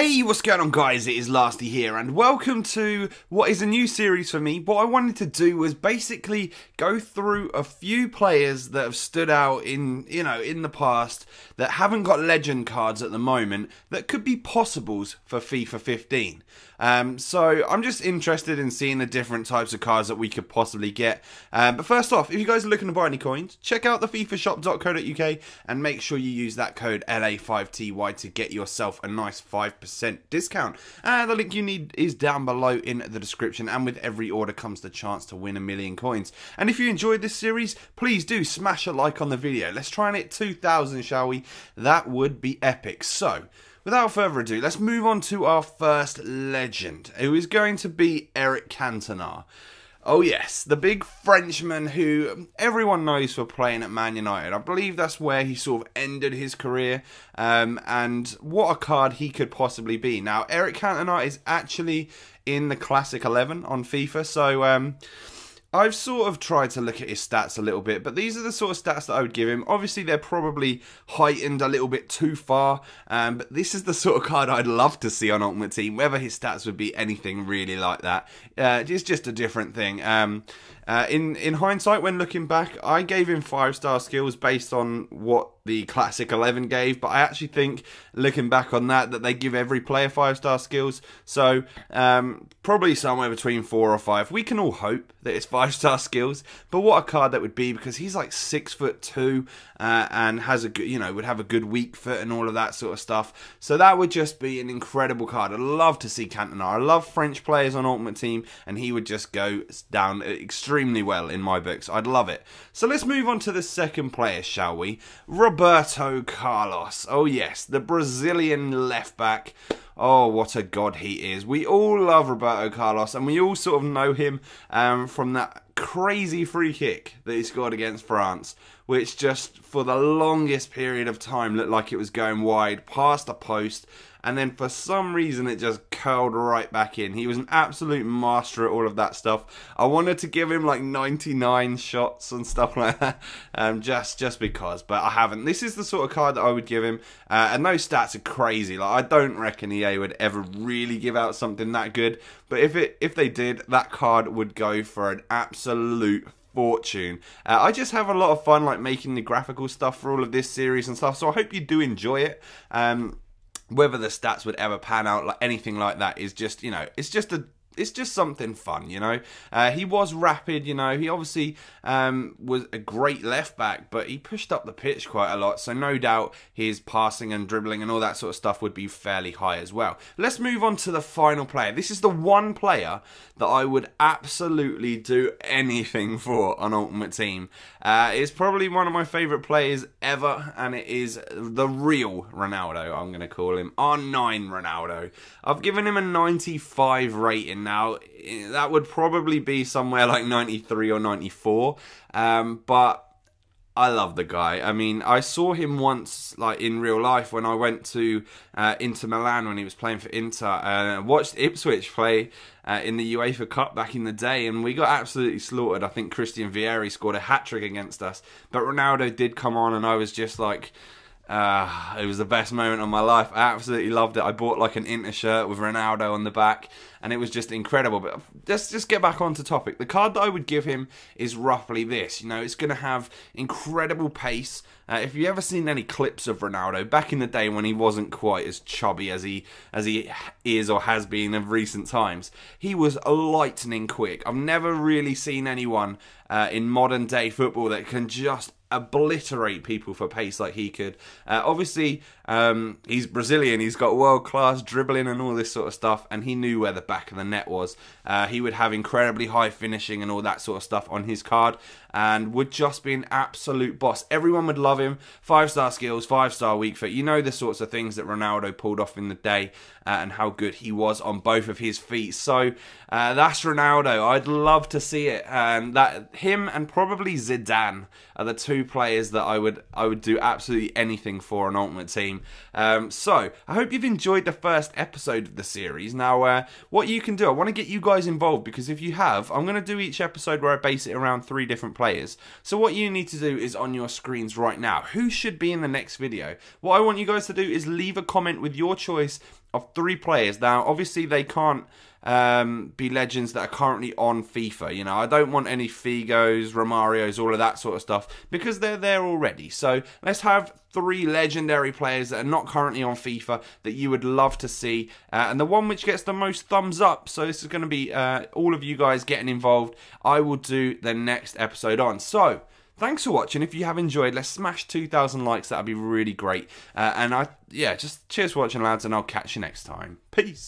Hey, what's going on guys, it is Lasty here and welcome to what is a new series for me. What I wanted to do was basically go through a few players that have stood out in the past that haven't got legend cards at the moment that could be possibles for FIFA 15. So I'm just interested in seeing the different types of cards that we could possibly get. But first off, if you guys are looking to buy any coins, check out the fifashop.co.uk and make sure you use that code LA5TY to get yourself a nice 5% discount. The link you need is down below in the description, and with every order comes the chance to win 1 million coins. And if you enjoyed this series, please do smash a like on the video. Let's try and hit 2,000, shall we? That would be epic. So without further ado, let's move on to our first legend, who is going to be Eric Cantona. Oh yes, the big Frenchman who everyone knows for playing at Man United. I believe that's where he sort of ended his career, and what a card he could possibly be. Now, Eric Cantona is actually in the Classic 11 on FIFA, so I've sort of tried to look at his stats a little bit, but these are the sort of stats that I would give him. Obviously, they're probably heightened a little bit too far, but this is the sort of card I'd love to see on Ultimate Team, whether his stats would be anything really like that. It's just a different thing. In hindsight, when looking back, I gave him 5-star skills based on what the Classic 11 gave, but I actually think, looking back on that, that they give every player 5-star skills, so probably somewhere between 4 or 5. We can all hope that it's 5-star skills, but what a card that would be, because he's like 6'2", and has a good, would have a good weak foot and all of that sort of stuff. So that would just be an incredible card. I'd love to see Cantona. I love French players on Ultimate Team, and he would just go down extremely well in my books. I'd love it. So let's move on to the second player, shall we? Roberto Carlos. Oh yes, the Brazilian left back. Oh, what a god he is. We all love Roberto Carlos, and we all sort of know him from that crazy free kick that he scored against France, which just for the longest period of time looked like it was going wide past the post, and then for some reason it just curled right back in. He was an absolute master at all of that stuff. I wanted to give him like 99 shots and stuff like that, just because, but I haven't. This is the sort of card that I would give him, and those stats are crazy. Like, I don't reckon EA would ever really give out something that good, but if they did, that card would go for an absolute fortune. I just have a lot of fun like making the graphical stuff for all of this series and stuff, so I hope you do enjoy it. Whether the stats would ever pan out like anything like that is just, it's just something fun, He was rapid, He obviously was a great left back, but he pushed up the pitch quite a lot. So no doubt his passing and dribbling and all that sort of stuff would be fairly high as well. Let's move on to the final player. This is the one player that I would absolutely do anything for on Ultimate Team. It's probably one of my favourite players ever, and it is the real Ronaldo, I'm going to call him. R9 Ronaldo. I've given him a 95 rating. Now, that would probably be somewhere like 93 or 94, but I love the guy. I mean, I saw him once, like, in real life when I went to Inter Milan when he was playing for Inter. I watched Ipswich play in the UEFA Cup back in the day, and we got absolutely slaughtered. I think Christian Vieri scored a hat-trick against us, but Ronaldo did come on, and I was just like... it was the best moment of my life. I absolutely loved it. I bought like an Inter shirt with Ronaldo on the back, and it was just incredible. But let's just get back onto topic. The card that I would give him is roughly this. It's going to have incredible pace. If you've ever seen any clips of Ronaldo back in the day when he wasn't quite as chubby as he is or has been in recent times, he was lightning quick. I've never really seen anyone in modern day football that can just obliterate people for pace like he could. Obviously, he's Brazilian. He's got world-class dribbling and all this sort of stuff, and he knew where the back of the net was. He would have incredibly high finishing and all that sort of stuff on his card, and would just be an absolute boss. Everyone would love him. 5-star skills, 5-star weak foot. The sorts of things that Ronaldo pulled off in the day, and how good he was on both of his feet. So that's Ronaldo. I'd love to see it. That him and probably Zidane are the two players that I would do absolutely anything for an Ultimate Team. So I hope you've enjoyed the first episode of the series. Now, what you can do, I want to get you guys involved, because if you have, I'm going to do each episode where I base it around 3 different players. So what you need to do is on your screens right now, who should be in the next video. What I want you guys to do is leave a comment with your choice of three players. Now, obviously, they can't be legends that are currently on FIFA. You know, I don't want any Figos, Romarios, all of that sort of stuff, because they're there already. So let's have three legendary players that are not currently on FIFA that you would love to see, and the one which gets the most thumbs up, so this is going to be all of you guys getting involved, I will do the next episode on. So thanks for watching. If you have enjoyed, let's smash 2,000 likes. That would be really great. And yeah, just cheers for watching, lads, and I'll catch you next time. Peace.